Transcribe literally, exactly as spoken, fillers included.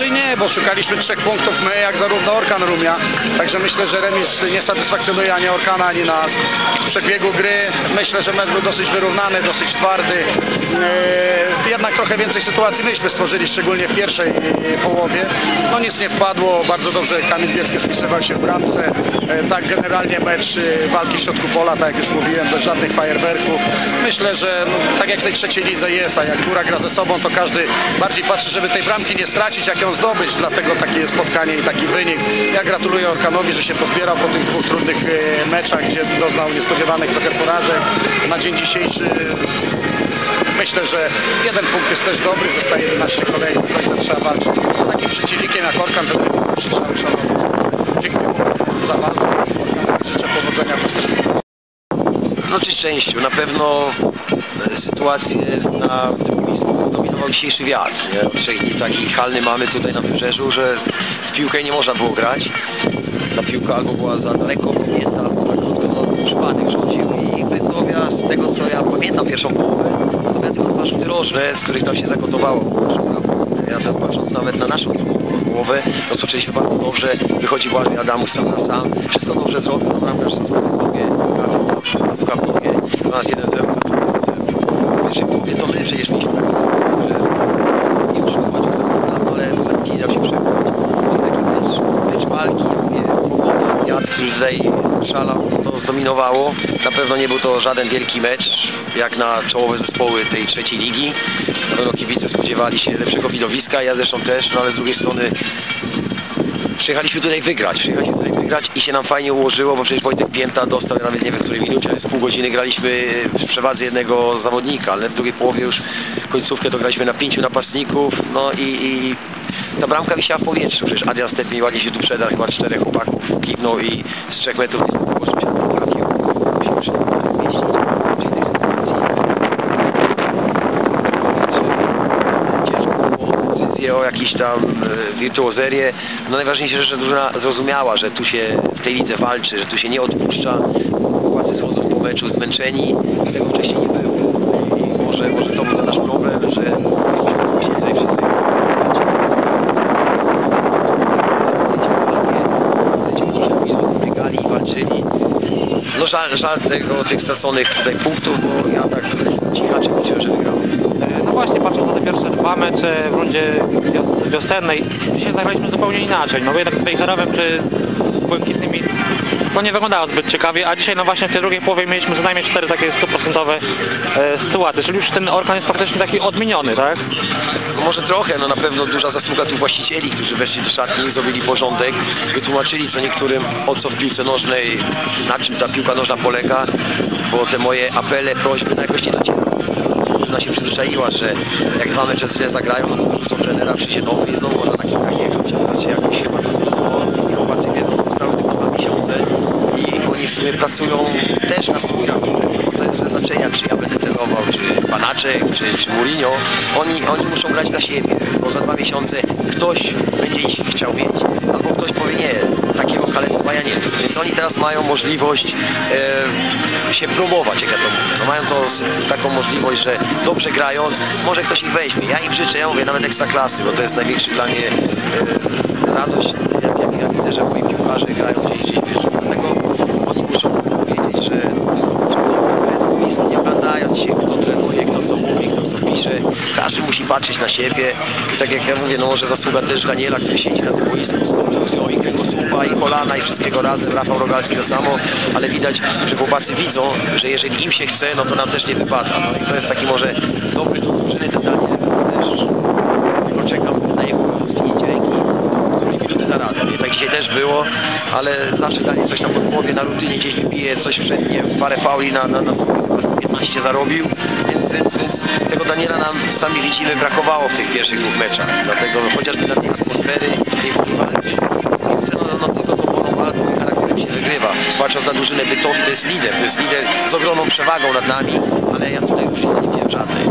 raczej nie, bo szukaliśmy trzech punktów my, jak zarówno Orkan Rumia. Także myślę, że remis nie satysfakcjonuje ani Orkana, ani nas. W przebiegu gry myślę, że mecz był dosyć wyrównany, dosyć twardy. Yy, jednak trochę więcej sytuacji myśmy stworzyli, szczególnie w pierwszej połowie. No nic nie wpadło, bardzo dobrze Kamil Biecke wpisywał się w bramce. Yy, tak generalnie mecz yy, walki w środku pola, tak jak już mówiłem, bez żadnych fajerwerków. Myślę, że no, tak jak tej trzeciej lidze jest, a jak góra gra ze sobą, to każdy bardziej patrzy, żeby tej bramki nie stracić, jak ją zdobyć. Dlatego takie jest spotkanie i taki wynik. Ja gratuluję Orkanowi, że się pozbierał po tych dwóch trudnych yy, meczach, gdzie doznał niespodziewanych trochę porażek. Na dzień dzisiejszy myślę, że jeden punkt jest też dobry, zostaje jedenaście kolejnych, to trzeba walczyć. Z takim przeciwnikiem jak Orkan, to trzeba szanować. Dziękuję za bardzo, życzę powodzenia. No czy szczęściu, na pewno sytuację na tym miejscu zdominował dzisiejszy wiatr. Nie? Trzech dni taki kalny mamy tutaj na wybrzeżu, że w piłkę nie można było grać. Ta piłka albo była za daleko pomięta, albo tak krótko przypadek rządził. I Bytovia, z tego co ja pamiętam pierwszą połowę, dwa rzuty rożne, z których tam się zagotowało. Ja teraz patrząc nawet na naszą głowę, rozpoczęliśmy bardzo dobrze, wychodzi właśnie Adamu sam na sam, wszystko dobrze zrobił, no nam też wszystko zrobił, wszystko w głowie, u nas jeden zem, pierwszy powie, to my przecież możemy, że nie uszkodować tam, ale taki dał się przekonać. Mecz walki, ja tutaj szalał, to zdominowało, na pewno nie był to żaden wielki mecz, jak na czołowe zespoły tej trzeciej ligi. Na pewno kibice spodziewali się lepszego widowiska, ja zresztą też, no ale z drugiej strony przyjechaliśmy tutaj wygrać, przyjechaliśmy tutaj wygrać i się nam fajnie ułożyło, bo przecież Wojtek Pięta dostał, ja nawet nie wiem w której minucie, z pół godziny graliśmy w przewadze jednego zawodnika, ale w drugiej połowie już końcówkę to graliśmy na pięciu napastników, no i, i ta bramka wisiała w powietrzu, przecież Adrian Stepni ładnie się tu przedał, chyba czterech chłopaków kiwnął i z trzech metrów nie się trafił. O jakieś tam wirtuozerię. No najważniejsze, że drużyna zrozumiała, że tu się w tej lidze walczy, że tu się nie odpuszcza. Chłopacy są po meczu zmęczeni, tego wcześniej nie było. I może, może to był ten nasz problem, że biegali i walczyli. No żal, żal tego, tych straconych tutaj punktów, bo ja tak cichaczek myślę, że wygrałem. No właśnie, patrząc na te pierwsze dwa mecze w rundzie wiosennej, dzisiaj zagraliśmy zupełnie inaczej. No jednak z Bejzerowem czy z Błękitnymi to nie wyglądało zbyt ciekawie, a dzisiaj no właśnie w tej drugiej połowie mieliśmy co najmniej cztery takie stuprocentowe e, sytuacje, czyli już ten Orkan jest praktycznie taki odmieniony, tak? No może trochę, no na pewno duża zasługa tych właścicieli, którzy weszli do szatni, zrobili porządek, wytłumaczyli co niektórym o co w piłce nożnej, na czym ta piłka nożna polega, bo te moje apele, prośby no jakoś nie docierały. Ona się przyzwyczaiła, że jak dwa mecze zagrają, no to rzucą trenera, przyjdzie nowy i znowu można na kilka nie chcieć jakoś chyba to wyszło i chłopacy wiedzą, zostały tylko dwa miesiące i oni w sumie pracują też na spójach, to jest bez znaczenia, czy ja będę celował, czy Panaczek, czy, czy Mourinho, oni, oni muszą grać na siebie, bo za dwa miesiące ktoś będzie ich chciał mieć, albo ktoś powie nie, takiego kalendowania nie jest, więc oni teraz mają możliwość e, się próbować, jak ja to mówię. No, mają to taką możliwość, że dobrze grając, może ktoś ich weźmie. Ja im życzę, ja mówię nawet ekstraklasy, bo to jest największy dla mnie e, radość, jak ja widzę, że moi piłkarze grają gdzieś gdzieś wyżej. Dlatego oni muszą powiedzieć, że nie oglądając się, kto trenuje, kto to mówi, kto to pisze, każdy musi patrzeć na siebie. I tak jak ja mówię, no może zasługa też Daniela, który siedzi na tym boisku. I kolana i wszystkiego razem, Rafał Rogalski to samo, ale widać, że chłopacy widzą, że jeżeli im się chce, no to nam też nie wypada. No i to jest taki może dobry do drużyny, ten dalej też tylko czekam na jego dzięki, który minuty na radę. Nie tak dzisiaj też było, ale zawsze Daniel coś tam w głowie, na rutynie gdzieś bije, coś wszędzie, nie, parę fauli na, na, na piętnaście zarobił, więc, więc, więc tego Daniela nam sami widzimy brakowało w tych pierwszych dwóch meczach, dlatego chociażby na tej atmosfery nie wpływa. Patrząc na drużynę Bytowi, to jest lider, to jest lider z ogromną przewagą nad nami, ale ja tutaj już nie widziałem żadnej.